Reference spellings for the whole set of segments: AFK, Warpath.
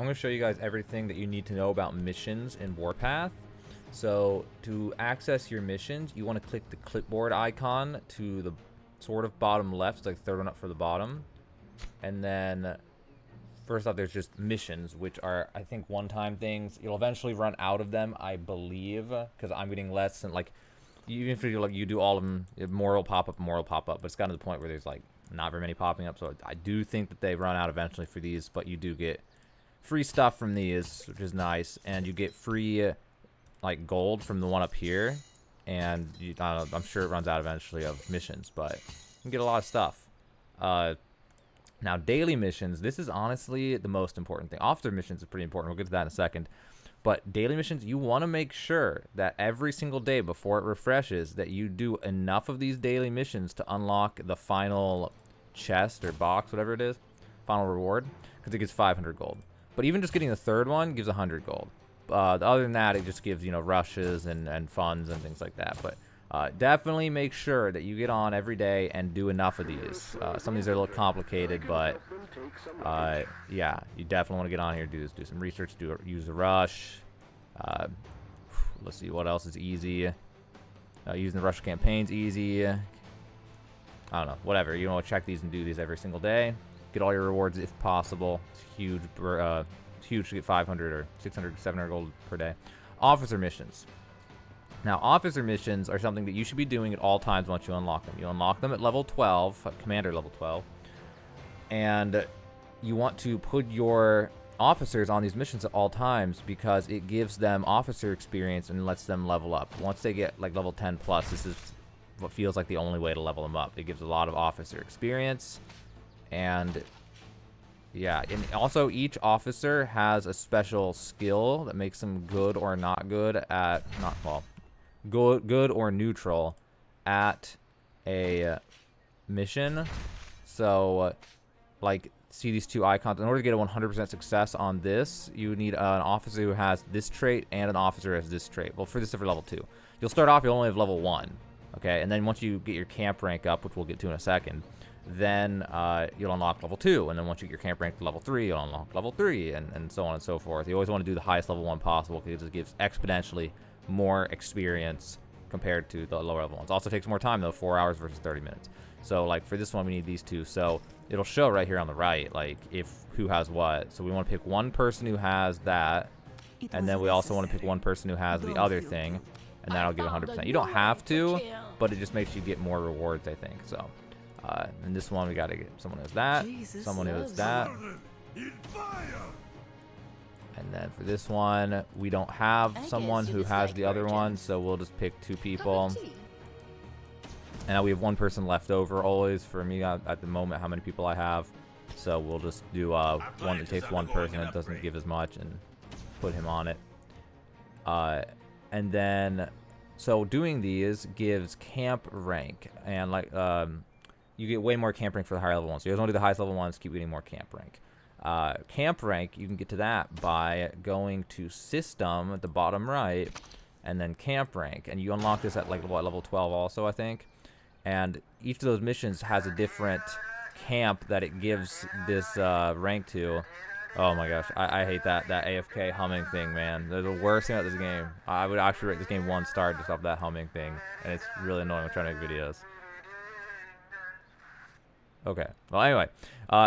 I'm going to show you guys everything that you need to know about missions in Warpath. So to access your missions, you want to click the clipboard icon to the sort of bottom left. It's like the third one up for the bottom. And then first off, there's just missions, which are, I think, one-time things. You'll eventually run out of them, I believe, because I'm getting less than, like, even if you, like, you do all of them, more will pop up, more will pop up. But it's gotten to the point where there's, like, not very many popping up. So I do think that they run out eventually for these, but you do get free stuff from these, which is nice. And you get free, like, gold from the one up here. And you, I don't know, I'm sure it runs out eventually of missions, but you can get a lot of stuff. Now, daily missions, this is honestly the most important thing. Officer missions are pretty important. We'll get to that in a second. But daily missions, you want to make sure that every single day before it refreshes that you do enough of these daily missions to unlock the final chest or box, whatever it is, final reward, because it gives 500 gold. But even just getting the third one gives 100 gold. Other than that, it just gives, you know, rushes and funds and things like that. But definitely make sure that you get on every day and do enough of these. Some of these are a little complicated, but yeah, you definitely want to get on here, do this, do some research, use a rush. Let's see what else is easy. Using the rush campaign's easy. I don't know, whatever. You want to check these and do these every single day. Get all your rewards if possible. It's huge. It's huge to get 500 or 600, 700 gold per day. Officer missions. Now, officer missions are something that you should be doing at all times once you unlock them. You unlock them at level 12, commander level 12, and you want to put your officers on these missions at all times because it gives them officer experience and lets them level up. Once they get like level 10 plus, this is what feels like the only way to level them up. It gives a lot of officer experience, and yeah, and also each officer has a special skill that makes them good or not good at, not, well, good or neutral at a mission. So like, see these two icons. In order to get a 100% success on this, you need an officer who has this trait and an officer who has this trait. Well, for this, for level 2, you'll start off, you'll only have level 1, okay? And then once you get your camp rank up, which we'll get to in a second, then you'll unlock level 2, and then once you get your camp rank to level 3, you'll unlock level 3, and so on and so forth. You always want to do the highest level 1 possible because it gives exponentially more experience compared to the lower level ones. Also takes more time though, 4 hours versus 30 minutes. So like for this one, we need these two. So it'll show right here on the right, like if who has what. So we want to pick one person who has that, and then we also want to pick one person who has the other thing, and that'll give 100%. You don't have to, but it just makes you get more rewards, I think. So. And this one, we gotta get someone who has that, someone who has that, and then for this one, we don't have someone who has the other one, so we'll just pick two people. And now we have one person left over always for me at the moment, how many people I have. So we'll just do one that takes one person that doesn't give as much and put him on it. And then, so doing these gives camp rank, and like, you get way more camp rank for the higher level ones. So you guys want to do the highest level ones, keep getting more camp rank. Camp rank, you can get to that by going to system at the bottom right, and then camp rank. And you unlock this at like what, level 12 also, I think. And each of those missions has a different camp that it gives this rank to. Oh my gosh, I hate that AFK humming thing, man. They're the worst thing about this game. I would actually rate this game 1 star just off that humming thing. And it's really annoying when trying to make videos. Okay, well anyway,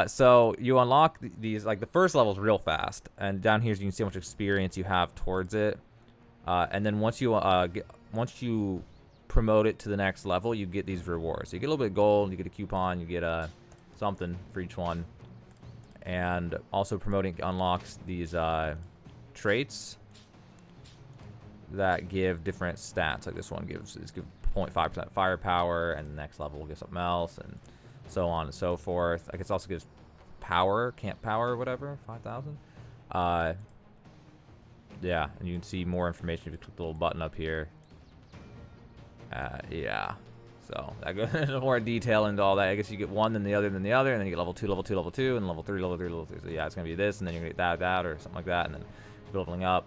so you unlock these, like the first level's real fast, and down here you can see how much experience you have towards it, and then once you once you promote it to the next level, you get these rewards. So you get a little bit of gold, you get a coupon, you get something for each one, and also promoting unlocks these traits that give different stats. Like this one gives 0.5% firepower, and the next level will give something else, and so on and so forth. I guess also gives power, camp power or whatever, 5,000. Yeah, and you can see more information if you click the little button up here. Yeah, so that goes into more detail into all that. I guess you get one, then the other, then the other, and then you get level 2, level 2, level 2, and level 3, level 3, level 3. So yeah, it's going to be this, and then you're going to get that, or something like that, and then building up.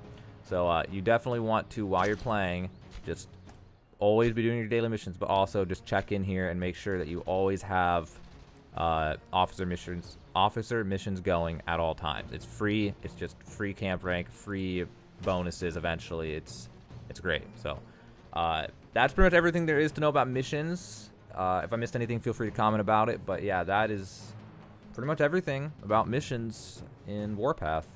So you definitely want to, while you're playing, just always be doing your daily missions, but also just check in here and make sure that you always have officer missions going at all times. It's free. It's just free camp rank, free bonuses eventually. It's great. So that's pretty much everything there is to know about missions. If I missed anything, feel free to comment about it. But yeah, that is pretty much everything about missions in Warpath.